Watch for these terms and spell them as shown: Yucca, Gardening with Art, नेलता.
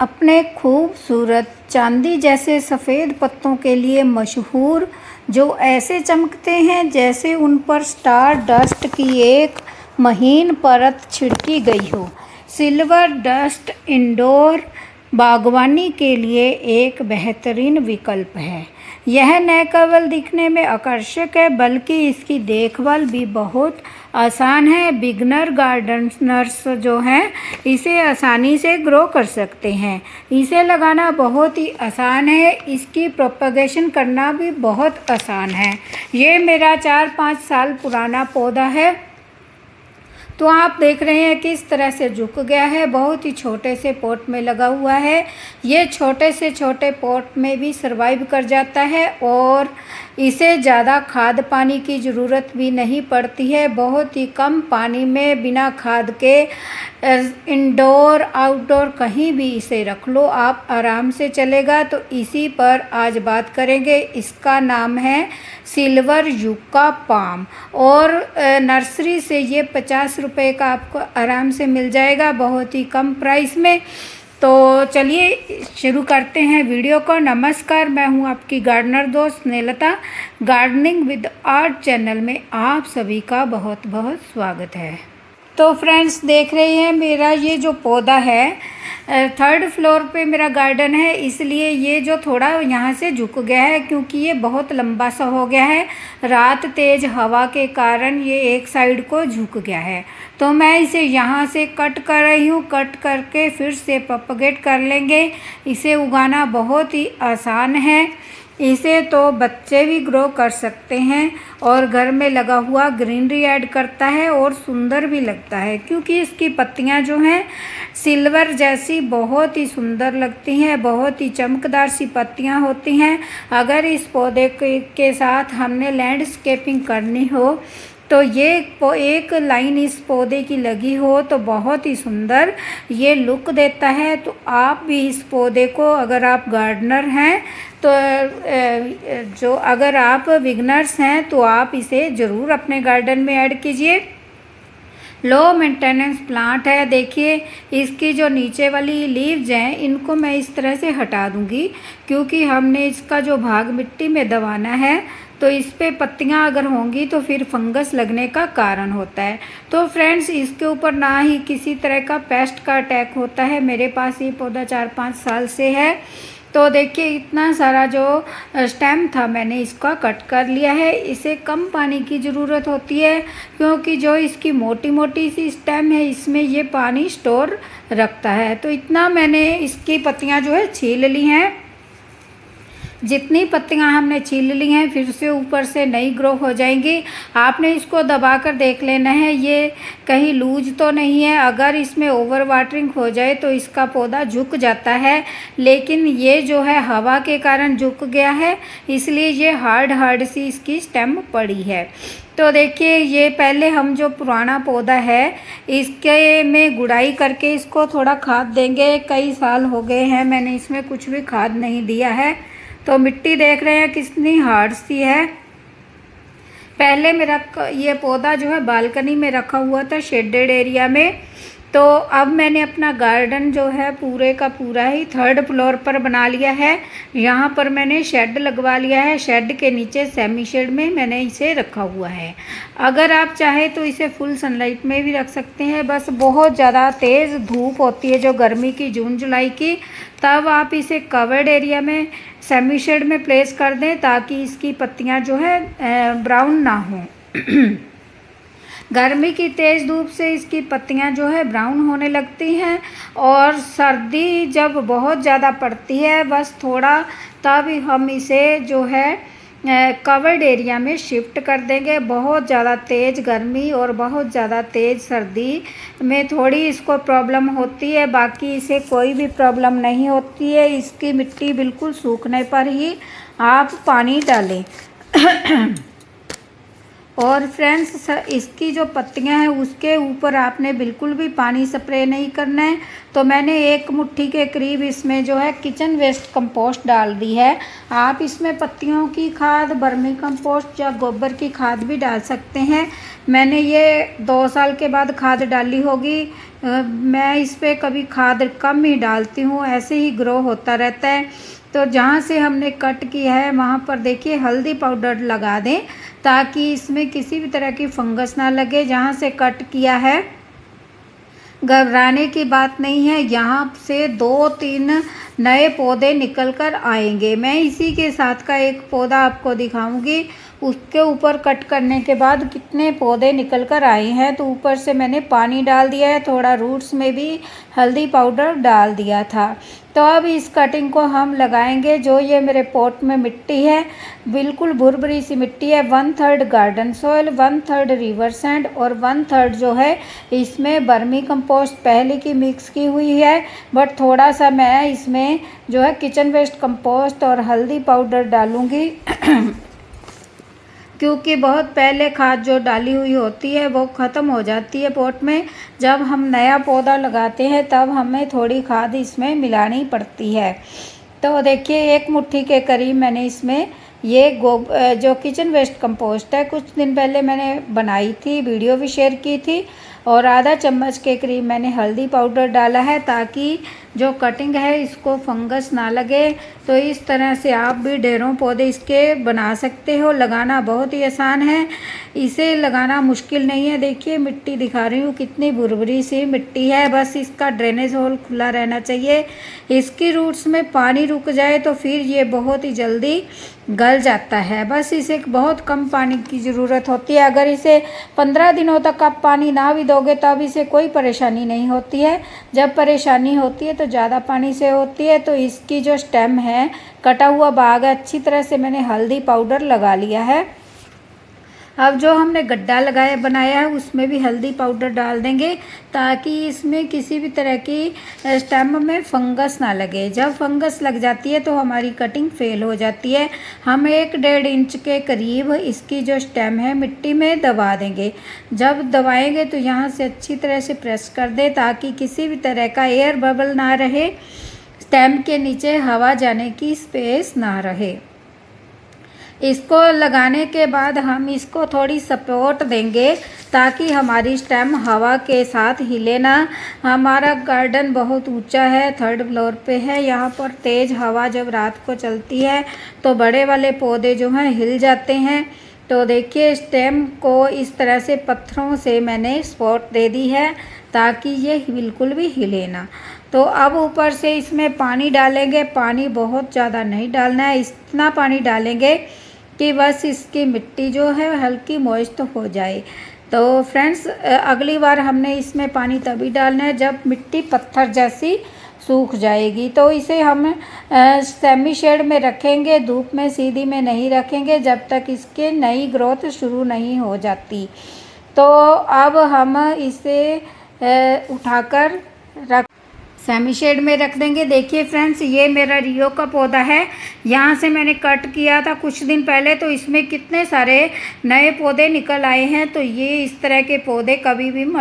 अपने खूबसूरत चांदी जैसे सफ़ेद पत्तों के लिए मशहूर, जो ऐसे चमकते हैं जैसे उन पर स्टार डस्ट की एक महीन परत छिड़की गई हो। सिल्वर डस्ट इंडोर बागवानी के लिए एक बेहतरीन विकल्प है। यह न केवल दिखने में आकर्षक है बल्कि इसकी देखभाल भी बहुत आसान है। बिगनर गार्डनर्स जो हैं इसे आसानी से ग्रो कर सकते हैं। इसे लगाना बहुत ही आसान है, इसकी प्रोपगेशन करना भी बहुत आसान है। ये मेरा 4-5 साल पुराना पौधा है, तो आप देख रहे हैं किस तरह से झुक गया है। बहुत ही छोटे से पॉट में लगा हुआ है। ये छोटे से छोटे पॉट में भी सर्वाइव कर जाता है और इसे ज़्यादा खाद पानी की ज़रूरत भी नहीं पड़ती है। बहुत ही कम पानी में बिना खाद के इंडोर आउटडोर कहीं भी इसे रख लो, आप आराम से चलेगा। तो इसी पर आज बात करेंगे। इसका नाम है सिल्वर यूका पाम और नर्सरी से ये 50 रुपये का आपको आराम से मिल जाएगा, बहुत ही कम प्राइस में। तो चलिए शुरू करते हैं वीडियो को। नमस्कार, मैं हूं आपकी गार्डनर दोस्त नेलता। गार्डनिंग विद आर्ट चैनल में आप सभी का बहुत बहुत स्वागत है। तो फ्रेंड्स, देख रहे हैं मेरा ये जो पौधा है 3rd फ्लोर पे मेरा गार्डन है, इसलिए ये जो थोड़ा यहाँ से झुक गया है क्योंकि ये बहुत लंबा सा हो गया है। रात तेज़ हवा के कारण ये एक साइड को झुक गया है, तो मैं इसे यहाँ से कट कर रही हूँ। कट करके फिर से प्रोपगेट कर लेंगे। इसे उगाना बहुत ही आसान है, इसे तो बच्चे भी ग्रो कर सकते हैं और घर में लगा हुआ ग्रीनरी ऐड करता है और सुंदर भी लगता है क्योंकि इसकी पत्तियां जो हैं सिल्वर जैसी बहुत ही सुंदर लगती हैं, बहुत ही चमकदार सी पत्तियां होती हैं। अगर इस पौधे के साथ हमने लैंडस्केपिंग करनी हो तो ये एक लाइन इस पौधे की लगी हो तो बहुत ही सुंदर ये लुक देता है। तो आप भी इस पौधे को, अगर आप गार्डनर हैं तो अगर आप बिगनर्स हैं तो आप इसे ज़रूर अपने गार्डन में ऐड कीजिए। लो मेंटेनेंस प्लांट है। देखिए इसकी जो नीचे वाली लीव्स हैं इनको मैं इस तरह से हटा दूंगी क्योंकि हमने इसका जो भाग मिट्टी में दबाना है, तो इस पे पत्तियाँ अगर होंगी तो फिर फंगस लगने का कारण होता है। तो फ्रेंड्स, इसके ऊपर ना ही किसी तरह का पेस्ट का अटैक होता है। मेरे पास ये पौधा 4-5 साल से है। तो देखिए इतना सारा जो स्टेम था मैंने इसका कट कर लिया है। इसे कम पानी की ज़रूरत होती है क्योंकि जो इसकी मोटी मोटी सी स्टेम है इसमें ये पानी स्टोर रखता है। तो इतना मैंने इसकी पत्तियाँ जो है छील ली हैं। जितनी पत्तियां हमने छील ली हैं फिर से ऊपर से नई ग्रो हो जाएंगी। आपने इसको दबाकर देख लेना है ये कहीं लूज तो नहीं है। अगर इसमें ओवर वाटरिंग हो जाए तो इसका पौधा झुक जाता है, लेकिन ये जो है हवा के कारण झुक गया है, इसलिए ये हार्ड सी इसकी स्टेम पड़ी है। तो देखिए ये पहले हम जो पुराना पौधा है इसके में गुड़ाई करके इसको थोड़ा खाद देंगे। कई साल हो गए हैं मैंने इसमें कुछ भी खाद नहीं दिया है। तो मिट्टी देख रहे हैं कितनी हार्ड सी है। पहले मेरा ये पौधा जो है बालकनी में रखा हुआ था, शेडेड एरिया में। तो अब मैंने अपना गार्डन जो है पूरे का पूरा ही 3rd फ्लोर पर बना लिया है। यहाँ पर मैंने शेड लगवा लिया है। शेड के नीचे सेमी शेड में मैंने इसे रखा हुआ है। अगर आप चाहे तो इसे फुल सनलाइट में भी रख सकते हैं। बस बहुत ज़्यादा तेज़ धूप होती है जो गर्मी की, जून जुलाई की, तब आप इसे कवर्ड एरिया में सेमी शेड में प्लेस कर दें ताकि इसकी पत्तियाँ जो है ब्राउन ना हों। गर्मी की तेज़ धूप से इसकी पत्तियां जो है ब्राउन होने लगती हैं और सर्दी जब बहुत ज़्यादा पड़ती है बस थोड़ा, तब हम इसे जो है कवर्ड एरिया में शिफ्ट कर देंगे। बहुत ज़्यादा तेज़ गर्मी और बहुत ज़्यादा तेज़ सर्दी में थोड़ी इसको प्रॉब्लम होती है, बाकी इसे कोई भी प्रॉब्लम नहीं होती है। इसकी मिट्टी बिल्कुल सूखने पर ही आप पानी डालें। और फ्रेंड्स, इसकी जो पत्तियां हैं उसके ऊपर आपने बिल्कुल भी पानी स्प्रे नहीं करना है। तो मैंने 1 मुट्ठी के करीब इसमें जो है किचन वेस्ट कंपोस्ट डाल दी है। आप इसमें पत्तियों की खाद, बर्मी कंपोस्ट या गोबर की खाद भी डाल सकते हैं। मैंने ये 2 साल के बाद खाद डाली होगी मैं इस पर कभी खाद कम ही डालती हूँ, ऐसे ही ग्रो होता रहता है। तो जहाँ से हमने कट की है वहाँ पर देखिए हल्दी पाउडर लगा दें ताकि इसमें किसी भी तरह की फंगस ना लगे। जहाँ से कट किया है घबराने की बात नहीं है, यहाँ से 2-3 नए पौधे निकल कर आएंगे। मैं इसी के साथ का एक पौधा आपको दिखाऊंगी, उसके ऊपर कट करने के बाद कितने पौधे निकल कर आए हैं। तो ऊपर से मैंने पानी डाल दिया है, थोड़ा रूट्स में भी हल्दी पाउडर डाल दिया था। तो अब इस कटिंग को हम लगाएंगे। जो ये मेरे पॉट में मिट्टी है बिल्कुल भुरभुरी सी मिट्टी है, 1/3 गार्डन सोयल, 1/3 रिवर सैंड और 1/3 जो है इसमें बर्मी कंपोस्ट पहले की मिक्स की हुई है। बट थोड़ा सा मैं इसमें जो है किचन वेस्ट कंपोस्ट और हल्दी पाउडर डालूँगी क्योंकि बहुत पहले खाद जो डाली हुई होती है वो ख़त्म हो जाती है पॉट में। जब हम नया पौधा लगाते हैं तब हमें थोड़ी खाद इसमें मिलानी पड़ती है। तो देखिए 1 मुट्ठी के करीब मैंने इसमें ये जो किचन वेस्ट कंपोस्ट है कुछ दिन पहले मैंने बनाई थी, वीडियो भी शेयर की थी, और आधा चम्मच के करीब मैंने हल्दी पाउडर डाला है ताकि जो कटिंग है इसको फंगस ना लगे। तो इस तरह से आप भी ढेरों पौधे इसके बना सकते हो। लगाना बहुत ही आसान है, इसे लगाना मुश्किल नहीं है। देखिए मिट्टी दिखा रही हूँ कितनी भुरभुरी सी मिट्टी है, बस इसका ड्रेनेज होल खुला रहना चाहिए। इसकी रूट्स में पानी रुक जाए तो फिर ये बहुत ही जल्दी गल जाता है। बस इसे बहुत कम पानी की ज़रूरत होती है। अगर इसे 15 दिनों तक आप पानी ना भी दोगे तब इसे कोई परेशानी नहीं होती है। जब परेशानी होती है तो ज़्यादा पानी से होती है। तो इसकी जो स्टेम है, कटा हुआ भाग है, अच्छी तरह से मैंने हल्दी पाउडर लगा लिया है। अब जो हमने गड्ढा बनाया है उसमें भी हल्दी पाउडर डाल देंगे ताकि इसमें किसी भी तरह की स्टेम में फंगस ना लगे। जब फंगस लग जाती है तो हमारी कटिंग फेल हो जाती है। हम 1-1.5 इंच के करीब इसकी जो स्टेम है मिट्टी में दबा देंगे। जब दबाएंगे तो यहाँ से अच्छी तरह से प्रेस कर दें ताकि किसी भी तरह का एयर बबल ना रहे, स्टेम के नीचे हवा जाने की स्पेस ना रहे। इसको लगाने के बाद हम इसको थोड़ी सपोर्ट देंगे ताकि हमारी स्टेम हवा के साथ हिले ना। हमारा गार्डन बहुत ऊंचा है, 3rd फ्लोर पे है। यहाँ पर तेज़ हवा जब रात को चलती है तो बड़े वाले पौधे जो हैं हिल जाते हैं। तो देखिए स्टेम को इस तरह से पत्थरों से मैंने सपोर्ट दे दी है ताकि ये बिल्कुल भी हिले ना। तो अब ऊपर से इसमें पानी डालेंगे। पानी बहुत ज़्यादा नहीं डालना है, इतना पानी डालेंगे कि बस इसकी मिट्टी जो है हल्की मॉइस्ट हो जाए। तो फ्रेंड्स अगली बार हमने इसमें पानी तभी डालना है जब मिट्टी पत्थर जैसी सूख जाएगी। तो इसे हम सेमी शेड में रखेंगे, धूप में सीधी में नहीं रखेंगे जब तक इसके नई ग्रोथ शुरू नहीं हो जाती। तो अब हम इसे उठाकर सेमी शेड में रख देंगे। देखिए फ्रेंड्स ये मेरा रियो का पौधा है, यहाँ से मैंने कट किया था कुछ दिन पहले। तो इसमें कितने सारे नए पौधे निकल आए हैं। तो ये इस तरह के पौधे कभी भी